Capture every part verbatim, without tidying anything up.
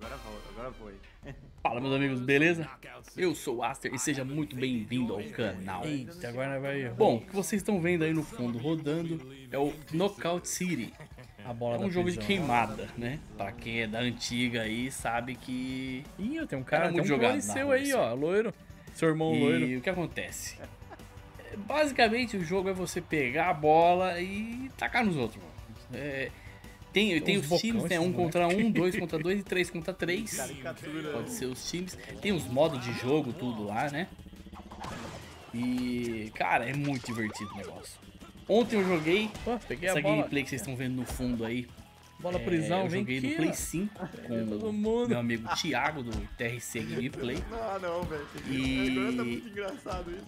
Agora vou, agora foi. Fala, meus amigos, beleza? Eu sou o Aster e seja muito bem-vindo ao canal. Eita, agora vai... Bom, o que vocês estão vendo aí no fundo rodando é o Knockout City. A bola é um da jogo prisão. De queimada, né? Pra quem é da antiga aí sabe que... Ih, tem um cara, muito tem um jogado seu aí, ó, loiro. Seu irmão e loiro. E o que acontece? Basicamente o jogo é você pegar a bola e tacar nos outros, mano. É... Tem, tem os times, né? Um contra um, dois contra dois e três contra três. Pode ser os times. Tem os modos de jogo, tudo lá, né? E, cara, é muito divertido o negócio. Ontem eu joguei Pô, peguei essa a bola. gameplay que vocês estão vendo no fundo aí. Bola prisão, é, eu joguei no Play cinco com o meu amigo Thiago do T R C Gameplay. Ah, não, velho. E... Agora tá muito engraçado isso.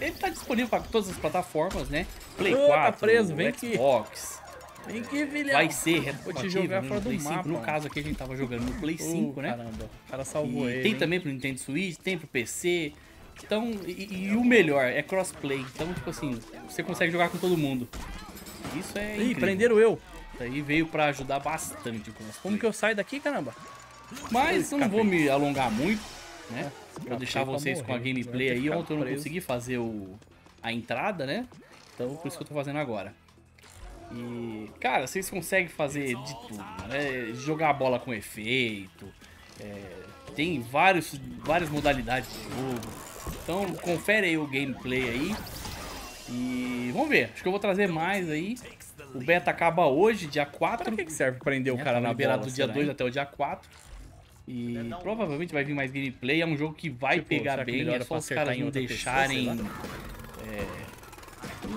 Ele tá disponível para todas as plataformas, né? Play quatro, tá preso, vem Xbox. Aqui. Vem que, filhão. Vai ser retroativo né, no Play cinco. No caso aqui a gente tava jogando no Play cinco, oh, né? Caramba, o cara salvou e ele. Tem hein? também pro Nintendo Switch, tem pro P C. Então, e, e o melhor, é crossplay. Então, tipo assim, você consegue jogar com todo mundo. Isso é incrível. Ih, prenderam eu. Isso aí veio pra ajudar bastante o crossplay. Como que eu saio daqui, caramba? Mas eu não vou me alongar muito, né? Vou deixar vocês com a gameplay aí. Ontem eu não consegui fazer o, a entrada, né? Então, por isso que eu tô fazendo agora. E, cara, vocês conseguem fazer de tudo, né? Jogar a bola com efeito, é, tem vários, várias modalidades de jogo. Então, confere aí o gameplay aí. E vamos ver, acho que eu vou trazer mais aí. O beta acaba hoje, dia quatro. Pra que, que serve prender o é, cara na bola? Do dia dois até o dia quatro. E provavelmente vai vir mais gameplay. É um jogo que vai tipo, pegar bem, é só os caras não deixarem...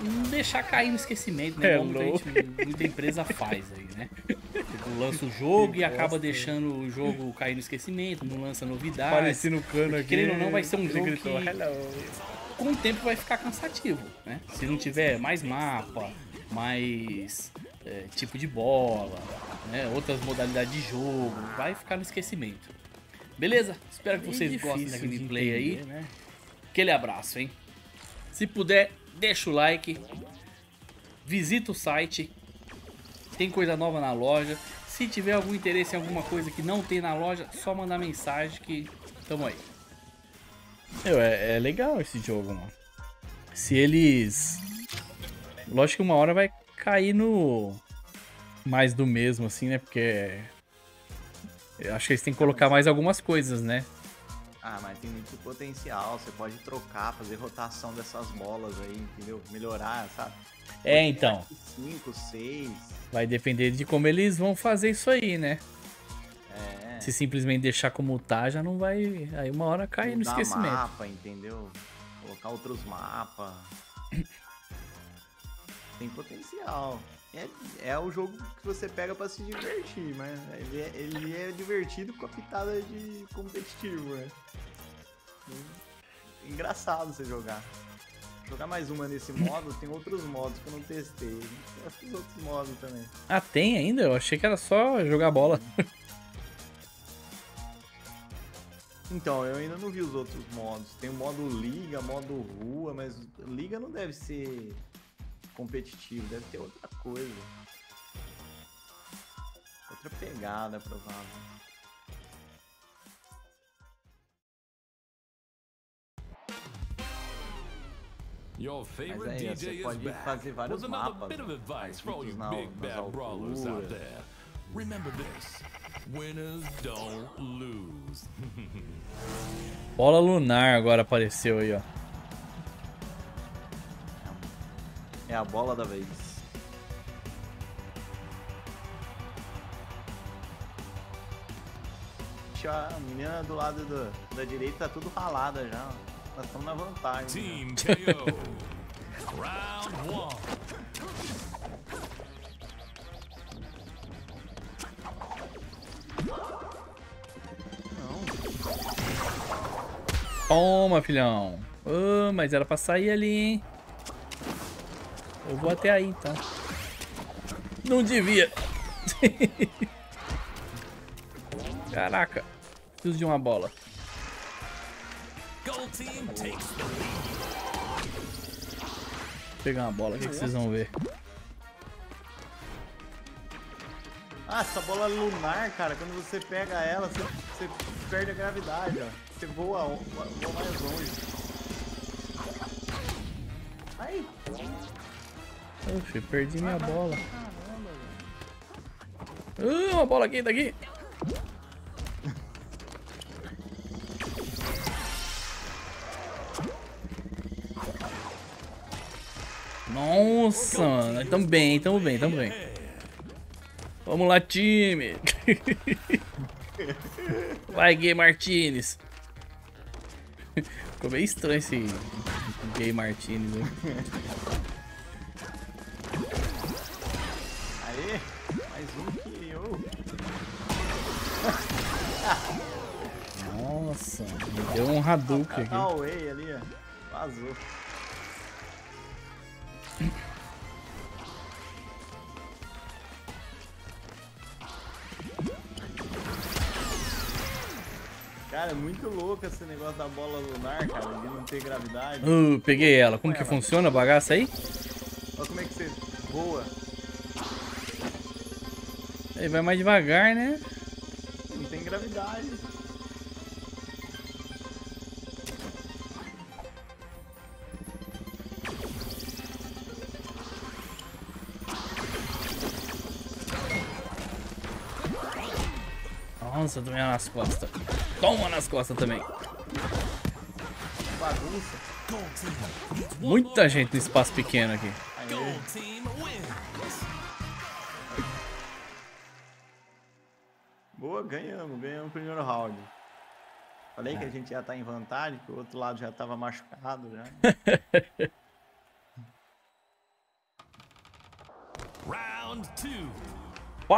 Não deixar cair no esquecimento, né? Como muita empresa faz aí, né? Tipo, lança o jogo que e acaba deixando o jogo cair no esquecimento, não lança novidades. Parece no cano porque, aqui. Querendo ou não, vai ser um jogo gritou, que Hello. com o tempo vai ficar cansativo, né? Se não tiver mais mapa, mais é, tipo de bola, né? Outras modalidades de jogo, vai ficar no esquecimento. Beleza? Espero que vocês gostem da gameplay aí. Né? Aquele abraço, hein? Se puder... Deixa o like, visita o site, tem coisa nova na loja. Se tiver algum interesse em alguma coisa que não tem na loja, só mandar mensagem que tamo aí. Meu, é, é legal esse jogo, mano. Se eles... Lógico que uma hora vai cair no... Mais do mesmo, assim, né? Porque... Eu acho que eles têm que colocar mais algumas coisas, né? Ah, mas tem muito potencial, você pode trocar, fazer rotação dessas bolas aí, entendeu? Melhorar, sabe? É, então. cinco, seis... Vai depender de como eles vão fazer isso aí, né? É. Se simplesmente deixar como tá, já não vai... Aí uma hora cai no esquecimento. Mudar mapa, entendeu? Colocar outros mapas. Tem potencial. É, é o jogo que você pega pra se divertir, mas ele é, ele é divertido com a pitada de competitivo, né? É engraçado você jogar. Vou jogar mais uma nesse modo, tem outros modos que eu não testei. Tem esses outros modos também. Ah, tem ainda? Eu achei que era só jogar bola. Então, eu ainda não vi os outros modos. Tem o modo liga, modo rua, mas liga não deve ser... competitivo, deve ter outra coisa, outra pegada provável. Mas aí você pode fazer vários mapas, feitos na, nas alturas. Bola lunar agora apareceu aí, ó. É a bola da vez. A menina do lado do, da direita tá tudo ralada já. Nós estamos na vantagem. Team K O. Round one. Não. Toma, filhão. Oh, mas era pra sair ali, hein? Eu vou até aí, então. Não devia. Caraca. Preciso de uma bola. Vou pegar uma bola aqui que vocês vão ver. Ah, essa bola lunar, cara, quando você pega ela, você, você perde a gravidade, ó. Você voa, voa, voa mais longe. Ai! Oxe, perdi minha ah, bola. Caramba, velho. Uh, uma bola aqui, daqui! Nossa, mano, nós estamos bem, estamos bem, estamos bem. Vamos lá, time. Vai, Gay Martinez. Ficou meio estranho esse Gay Martinez, hein? Aê, mais um que eu. Nossa, me deu um Hadouken aqui. Away ali, ó. Vazou. Cara, é muito louco esse negócio da bola lunar, cara, de não ter gravidade. Uh, peguei ela. Como que funciona a bagaça aí? Olha como é que você voa. Aí vai mais devagar, né? Não tem gravidade. Nossa, eu tomei nas costas. Toma nas costas também. Bagunça. Muita gente no espaço pequeno aqui. Aê. Boa, ganhamos. Ganhamos o primeiro round. Falei é. que a gente já tá em vantagem, que o outro lado já tava machucado já. Round two.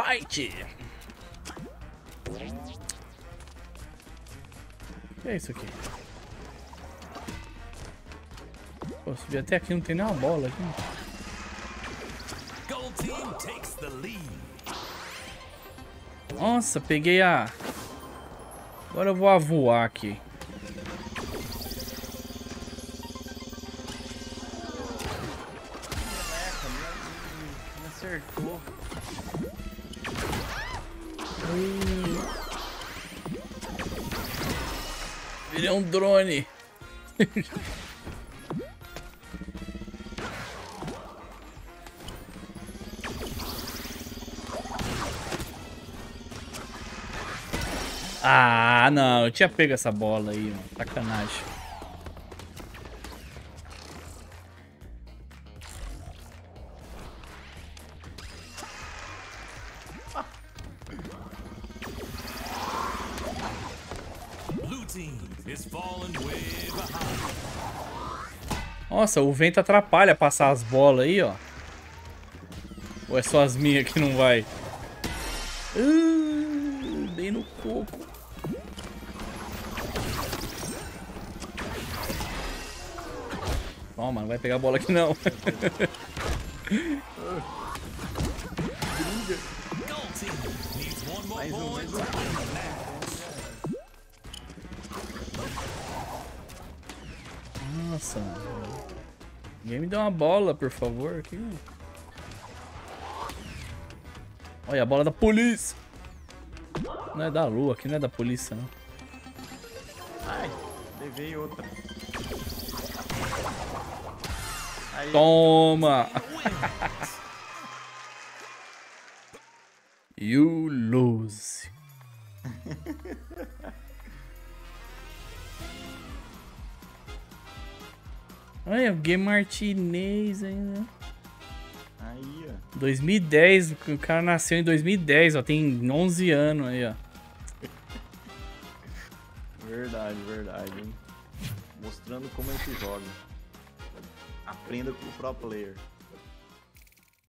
Fight! O que é isso aqui? Pô, subi até aqui, não tem nem uma bola aqui. Nossa, peguei a... Agora eu vou a voar aqui. Me acertou. Virei um drone. Ah, não, eu tinha pego essa bola aí, mano. Sacanagem. Nossa, o vento atrapalha passar as bolas aí, ó. Ou é só as minhas que não vai? Uh, bem no coco. Toma, não vai pegar a bola aqui não. Mais um, mais um. Nossa, ninguém me deu uma bola, por favor. Aqui. Olha a bola da polícia. Não é da lua, aqui não é da polícia, não. Ai, levei outra. Aí. Toma! You lose. Olha, o Gay Martinez ainda. Aí, ó. dois mil e dez, o cara nasceu em dois mil e dez, ó. Tem onze anos aí, ó. Verdade, verdade, hein? Mostrando como a gente joga. Aprenda com o pro player.